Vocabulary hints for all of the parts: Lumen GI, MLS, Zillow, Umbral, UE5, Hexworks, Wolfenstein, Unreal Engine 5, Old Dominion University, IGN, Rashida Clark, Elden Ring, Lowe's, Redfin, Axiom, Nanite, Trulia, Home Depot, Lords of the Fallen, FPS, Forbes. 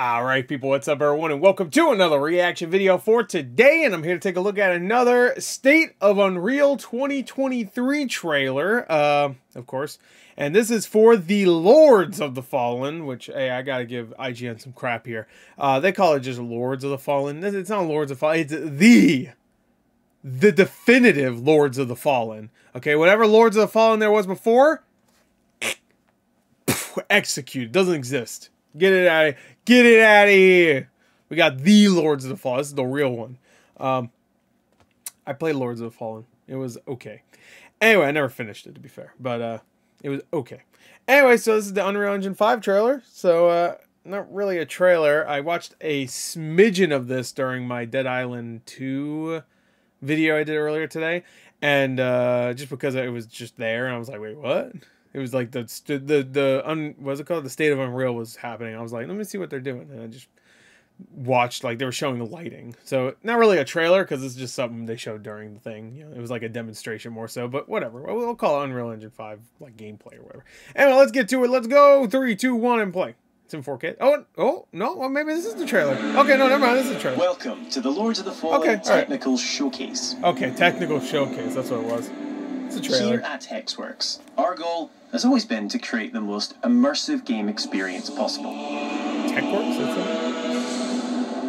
All right, people, what's up, everyone, and welcome to another reaction video for today, and I'm here to take a look at another State of Unreal 2023 trailer, of course, and this is for the Lords of the Fallen, which, hey, I gotta give IGN some crap here. They call it just Lords of the Fallen. It's not Lords of the Fallen, it's the definitive Lords of the Fallen. Okay, whatever Lords of the Fallen there was before, executed, doesn't exist. Get it out of here. We got the Lords of the Fallen. This is the real one. I played Lords of the Fallen. It was okay. Anyway, I never finished it, to be fair. But it was okay. Anyway, so this is the Unreal Engine 5 trailer. So not really a trailer. I watched a smidgen of this during my Dead Island 2 video I did earlier today. And just because it was just there, and I was like, wait, what? It was like what's it called? The State of Unreal was happening. I was like, let me see what they're doing. And I just watched, like, they were showing the lighting. So not really a trailer because it's just something they showed during the thing. You know, it was like a demonstration more so, but whatever. We'll call it Unreal Engine 5, like, gameplay or whatever. Anyway, let's get to it. Let's go. 3, 2, 1, and play. It's in 4K. Oh, no. Well, maybe this is the trailer. Okay, no, never mind. This is the trailer. Welcome to the Lords of the Fallen Technical Showcase. Okay, Technical Showcase. That's what it was. Here at Hexworks, our goal has always been to create the most immersive game experience possible. Hexworks?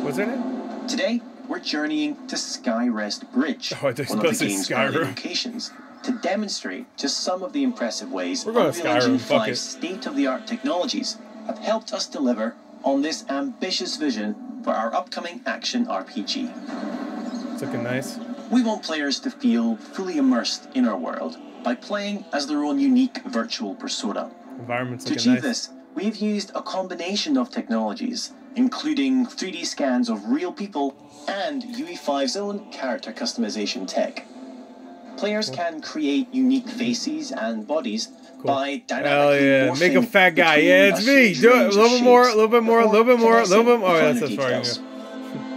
What's their name? Today, we're journeying to Skyrest Bridge, one of the game's locations, to demonstrate just some of the impressive ways Unreal Engine 5's state-of-the-art technologies have helped us deliver on this ambitious vision for our upcoming action RPG. It's looking nice. We want players to feel fully immersed in our world by playing as their own unique virtual persona. To achieve this, we've used a combination of technologies, including 3D scans of real people and UE5's own character customization tech. Players can create unique faces and bodies by dynamically morphing. Make a fat guy. Yeah, it's me. Do it. A little bit more, a little bit more, a little bit more, a little bit more. Oh, that's as far.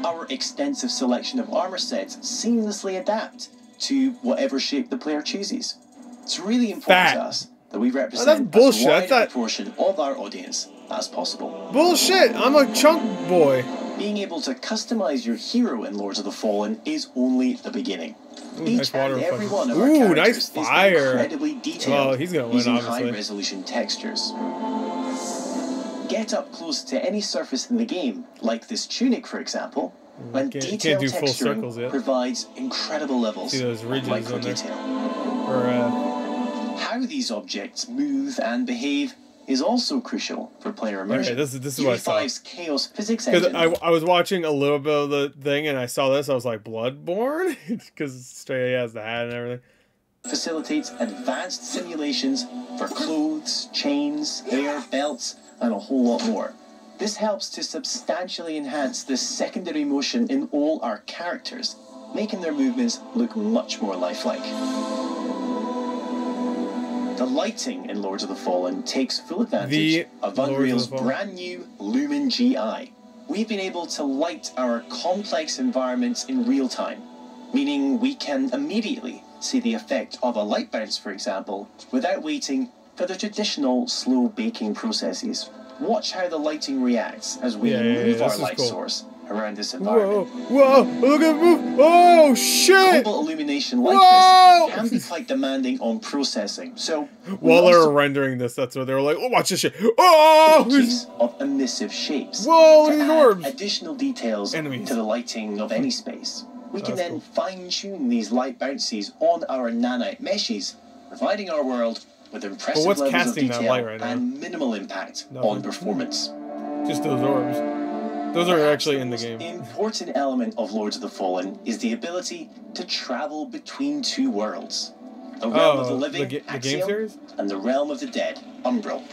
Our extensive selection of armor sets seamlessly adapt to whatever shape the player chooses. It's really important to us that we represent as wide a portion of our audience as possible. Bullshit! I'm a chunk boy. Being able to customize your hero in Lords of the Fallen is only the beginning. Ooh, each nice and every one of our characters is incredibly detailed using high-resolution textures. Get up close to any surface in the game, like this tunic, for example, and detailed texturing provides incredible levels of micro detail. How these objects move and behave is also crucial for player immersion. Okay, this is what I saw. Chaos physics engine. I was watching a little bit of the thing, and I saw this. I was like, Bloodborne? Because Australia has the hat and everything. Facilitates advanced simulations for clothes, chains, hair, belts, and a whole lot more. This helps to substantially enhance the secondary motion in all our characters, making their movements look much more lifelike. The lighting in Lords of the Fallen takes full advantage of Unreal's brand new Lumen GI. We've been able to light our complex environments in real time, meaning we can immediately see the effect of a light bounce, for example, without waiting for the traditional slow baking processes. Watch how the lighting reacts as we move our light source around this environment. Whoa! Whoa! Look at it move! Oh shit! Global illumination like this can be quite demanding on processing. So while they were rendering this, that's where they were like, "Oh, watch this shit!" Oh! Use of emissive shapes. Whoa! To add additional details to the lighting of any space. We can then fine-tune these light bounces on our nanite meshes, providing our world with impressive levels of detail and minimal impact on performance. Just those orbs. Those are actually in the game. The important element of Lords of the Fallen is the ability to travel between two worlds. The realm of the living, Axiom, and the realm of the dead, Umbral.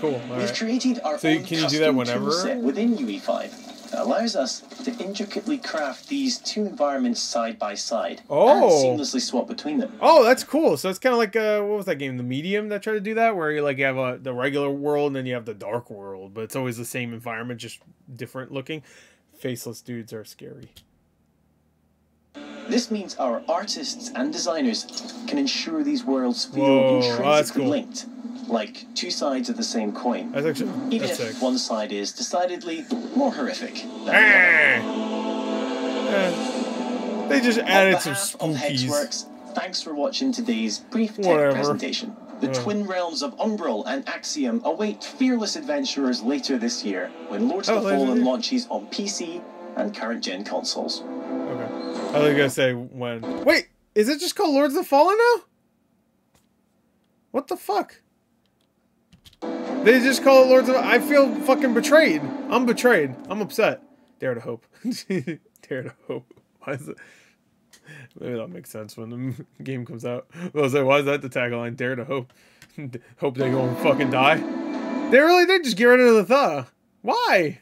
Cool. We've created our own custom toolset within UE5 that allows us to intricately craft these two environments side by side and seamlessly swap between them. Oh, that's cool. So it's kind of like, what was that game, The Medium, that tried to do that? Where you like you have the regular world and then you have the dark world, but it's always the same environment, just different looking. Faceless dudes are scary. This means our artists and designers can ensure these worlds feel intrinsically linked, like two sides of the same coin. That's actually, even that's if sick. One side is decidedly more horrific than the other. They just added some spookies. Thanks for watching today's brief tech presentation. The twin realms of Umbral and Axiom await fearless adventurers later this year when Lords of the Fallen launches on PC and current-gen consoles. Okay. I was gonna say when... Wait! Is it just called Lords of the Fallen now? What the fuck? They just call it Lords of... I feel fucking betrayed. I'm betrayed. I'm upset. Dare to hope. Dare to hope. Why is it... Maybe that makes sense when the game comes out. I was like, why is that the tagline? Dare to hope. Hope they go and fucking die. They really did just get rid of the "the." Why?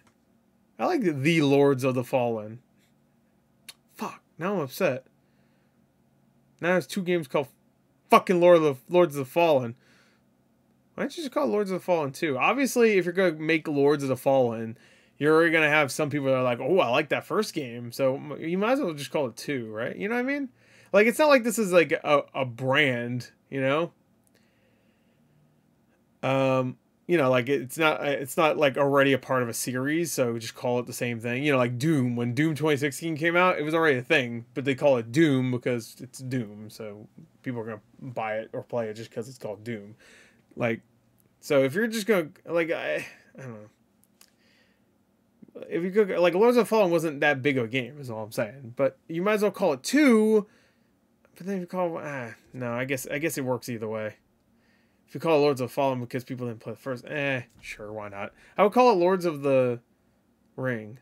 I like the Lords of the Fallen. Fuck. Now I'm upset. Now there's two games called fucking Lords of the Fallen. Why don't you just call it Lords of the Fallen too? Obviously, if you're going to make Lords of the Fallen... You're going to have some people that are like, oh, I like that first game. So you might as well just call it 2, right? You know what I mean? Like, it's not like this is like a brand, you know? You know, like it's not like already a part of a series. So just call it the same thing. You know, like Doom. When Doom 2016 came out, it was already a thing. But they call it Doom because it's Doom. So people are going to buy it or play it just because it's called Doom. Like, so if you're just going to, like, I don't know. If you could, like, Lords of the Fallen wasn't that big of a game, is all I'm saying. But you might as well call it 2. But then if you call it, no, I guess it works either way. If you call it Lords of the Fallen because people didn't play it first, sure, why not? I would call it Lords of the Ring.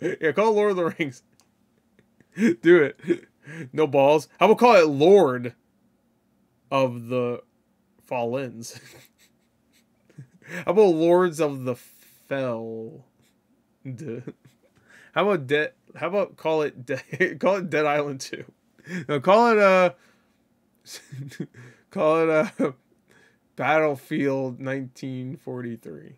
Yeah, call it Lord of the Rings. Do it. No balls. I would call it Lord of the Fallens. How about Lords of the Fell. Duh. How about call it Dead Island 2. No, call it Battlefield 1943.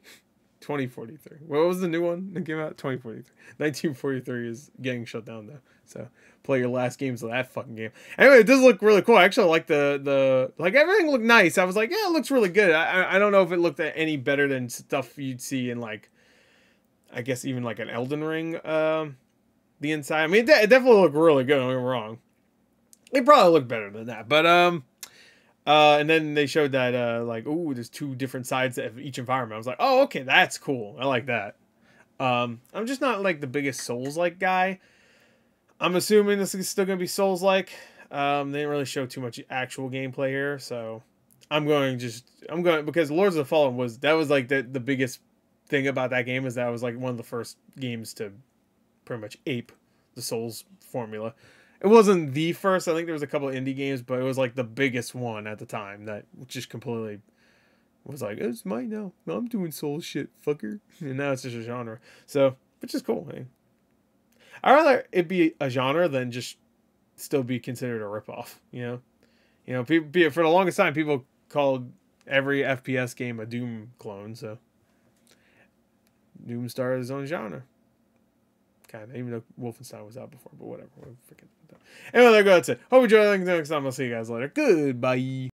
2043. What was the new one that came out? 2043. 1943 is getting shut down though. So play your last games of that fucking game. Anyway, it does look really cool. I actually like like everything looked nice. I was like, yeah, it looks really good. I don't know if it looked any better than stuff you'd see in, like, I guess even like an Elden Ring. The inside. I mean, it definitely looked really good. Don't get me wrong. It probably looked better than that, but and then they showed that, like, ooh, there's two different sides of each environment. I was like, oh, okay, that's cool. I like that. I'm just not, like, the biggest Souls-like guy. I'm assuming this is still going to be Souls-like. They didn't really show too much actual gameplay here, so I'm going, because Lords of the Fallen was like, the biggest thing about that game is that it was, like, one of the first games to pretty much ape the Souls formula. It wasn't the first. I think there was a couple of indie games, but it was like the biggest one at the time that just completely was like, it's mine now. I'm doing Souls shit, fucker. And now it's just a genre. So, which is cool, man. I'd rather it be a genre than just still be considered a ripoff, you know? You know, for the longest time, people called every FPS game a Doom clone, so. Doom started his own genre. Kind of, even though Wolfenstein was out before, but whatever. We're freaking done. Anyway, there you go. That's it. Hope you enjoyed. Thanks for next time. I'll see you guys later. Goodbye.